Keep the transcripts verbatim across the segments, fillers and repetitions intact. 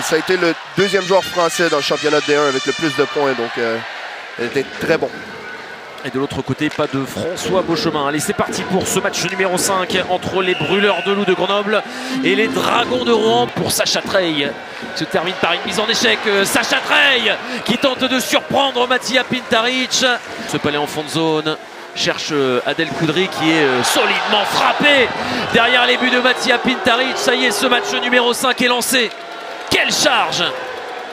euh, ça a été le deuxième joueur français dans le championnat D un avec le plus de points, donc euh, il était très bon. Et de l'autre côté, pas de François Beauchemin. Allez, c'est parti pour ce match numéro cinq entre les Brûleurs de Loups de Grenoble et les Dragons de Rouen pour Sacha Treille. Se termine par une mise en échec. Sacha Treille qui tente de surprendre Matija Pintarič. Ce palais en fond de zone. Cherche Adèle Coudry qui est solidement frappée derrière les buts de Matija Pintarič. Ça y est, ce match numéro cinq est lancé. Quelle charge!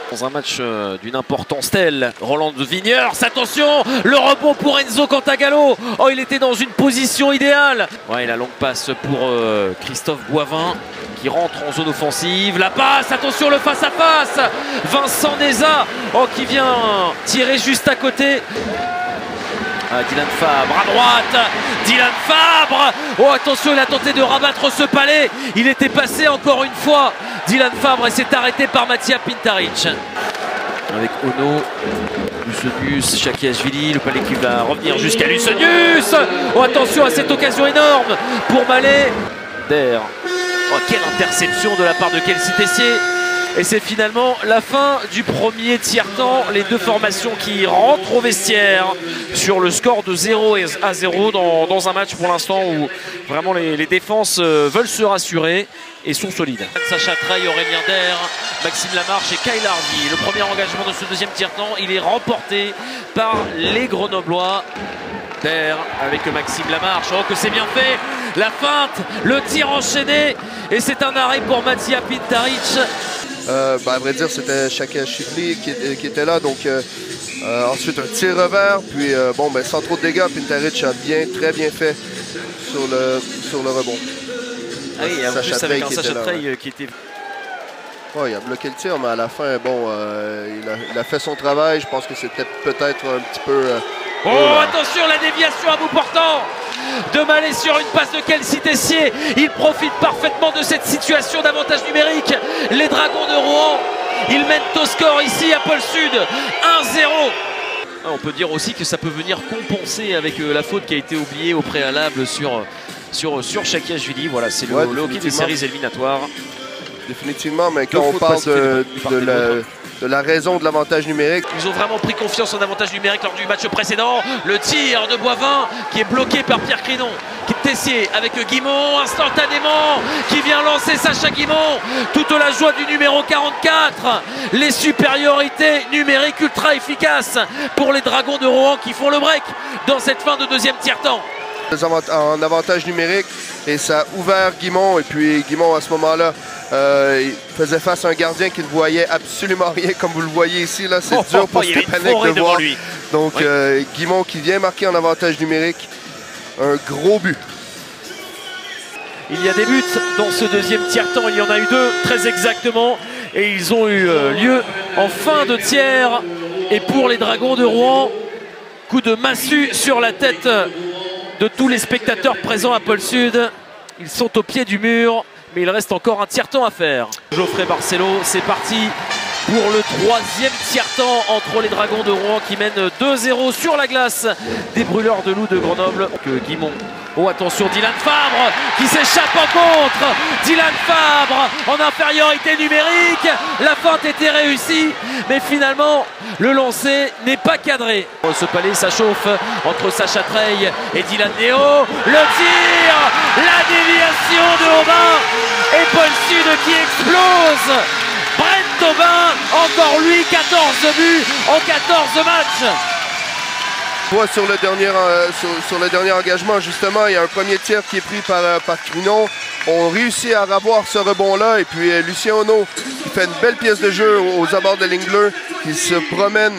Dans un match d'une importance telle, Roland Vigneurs, attention, le rebond pour Enzo Cantagallo. Oh, il était dans une position idéale. Ouais, la longue passe pour euh, Christophe Boivin qui rentre en zone offensive. La passe, attention, le face-à-face. -face. Vincent Neza, oh, qui vient tirer juste à côté. Ah, Dylan Fabre à droite, Dylan Fabre. Oh, attention, il a tenté de rabattre ce palais. Il était passé encore une fois. Dylan Fabre s'est arrêté par Matija Pintarič. Avec Onno Lucenius, Chakiasvili, le palais qui va revenir jusqu'à Lucenius. Oh, attention à cette occasion énorme pour Mallet. Der. Oh, quelle interception de la part de Kelsey Tessier. Et c'est finalement la fin du premier tiers-temps. Les deux formations qui rentrent au vestiaire sur le score de zéro à zéro dans, dans un match pour l'instant où vraiment les, les défenses veulent se rassurer et sont solides. Sacha Treille, Aurélien Der, Maxime Lamarche et Kyle Ardi. Le premier engagement de ce deuxième tiers-temps, il est remporté par les Grenoblois. Der avec Maxime Lamarche. Oh, que c'est bien fait! La feinte, le tir enchaîné et c'est un arrêt pour Matija Pintarič. Euh, bah, à vrai dire, c'était Chakia Julie qui, qui était là. Donc, euh, euh, ensuite, un tir revers. Puis, euh, bon, ben, sans trop de dégâts, Pintarič a bien, très bien fait sur le, sur le rebond. Ah oui, en plus, avec un Sacha Treille qui était... Oh, il a bloqué le tir, mais à la fin, bon, euh, il, a, il a fait son travail. Je pense que c'était peut-être un petit peu... Euh, oh, euh, attention, la déviation à bout portant de Mallet sur une passe de Kelsey Tessier. Il profite parfaitement de cette situation d'avantage numérique. Les Dragons de Rouen, ils mènent au score ici à Polesud, un zéro. On peut dire aussi que ça peut venir compenser avec la faute qui a été oubliée au préalable sur, sur, sur Chakia Julie. Voilà, c'est le, ouais, le hockey des séries éliminatoires. Définitivement, mais quand on parle de, de, de, la, de la raison de l'avantage numérique... Ils ont vraiment pris confiance en avantage numérique lors du match précédent. Le tir de Boivin qui est bloqué par Pierre Crinon. Tessier avec Guimont instantanément qui vient lancer Sacha Guimont. Toute la joie du numéro quarante-quatre. Les supériorités numériques ultra efficaces pour les Dragons de Rouen qui font le break dans cette fin de deuxième tiers-temps. En avantage numérique et ça a ouvert Guimont, et puis Guimont à ce moment-là euh, il faisait face à un gardien qui ne voyait absolument rien comme vous le voyez ici là, c'est oh, dur oh, pour Stéphane de voir lui. Donc oui. euh, Guimont qui vient marquer en avantage numérique un gros but. Il y a des buts dans ce deuxième tiers-temps, il y en a eu deux très exactement et ils ont eu lieu en fin de tiers et pour les Dragons de Rouen, coup de massue sur la tête de tous les spectateurs présents à Polesud. Ils sont au pied du mur, mais il reste encore un tiers-temps à faire. Geoffrey Barcelo, c'est parti pour le troisième tiers-temps entre les Dragons de Rouen qui mènent deux zéro sur la glace des Brûleurs de Loups de Grenoble. Guimont. Oh, attention, Dylan Fabre qui s'échappe en contre. Dylan Fabre en infériorité numérique. La feinte était réussie, mais finalement, le lancer n'est pas cadré. Ce palais, ça chauffe entre Sacha Treille et Dylan Neo. Le tir, la déviation de Aubin et Polesud qui explose. Brent Aubin, encore lui, quatorze buts en quatorze matchs. Ouais, sur, le dernier, euh, sur, sur le dernier engagement, justement, il y a un premier tir qui est pris par, euh, par Crinon. On réussit à avoir ce rebond-là. Et puis euh, Lucien Honneau qui fait une belle pièce de jeu aux abords de ligne bleue, qui se promène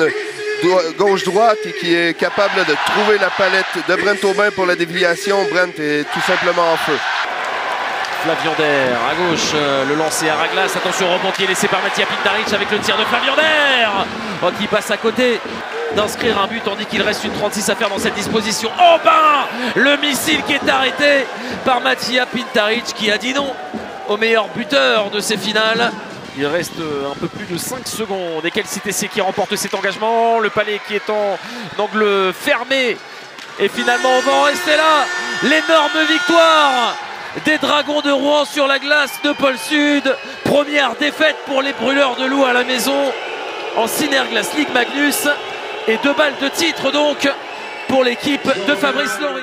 gauche-droite et qui est capable de trouver la palette de Brent Aubin pour la déviation. Brent est tout simplement en feu. Flavien Daire à gauche, euh, le lancer à Raglas, attention au rebond qui est laissé par Matija Pintarič avec le tir de Flavien Daire oh, qui passe à côté d'inscrire un but tandis qu'il reste une trente-six à faire dans cette disposition. Oh ben, le missile qui est arrêté par Matija Pintarič qui a dit non au meilleur buteur de ces finales. Il reste un peu plus de cinq secondes et Kelsey Tessier qui remporte cet engagement, le palais qui est en angle fermé et finalement on va en rester là. L'énorme victoire des Dragons de Rouen sur la glace de Polesud. Première défaite pour les Brûleurs de Loups à la maison en Sinerglas League Magnus. Et deux balles de titre donc pour l'équipe de Fabrice Lory.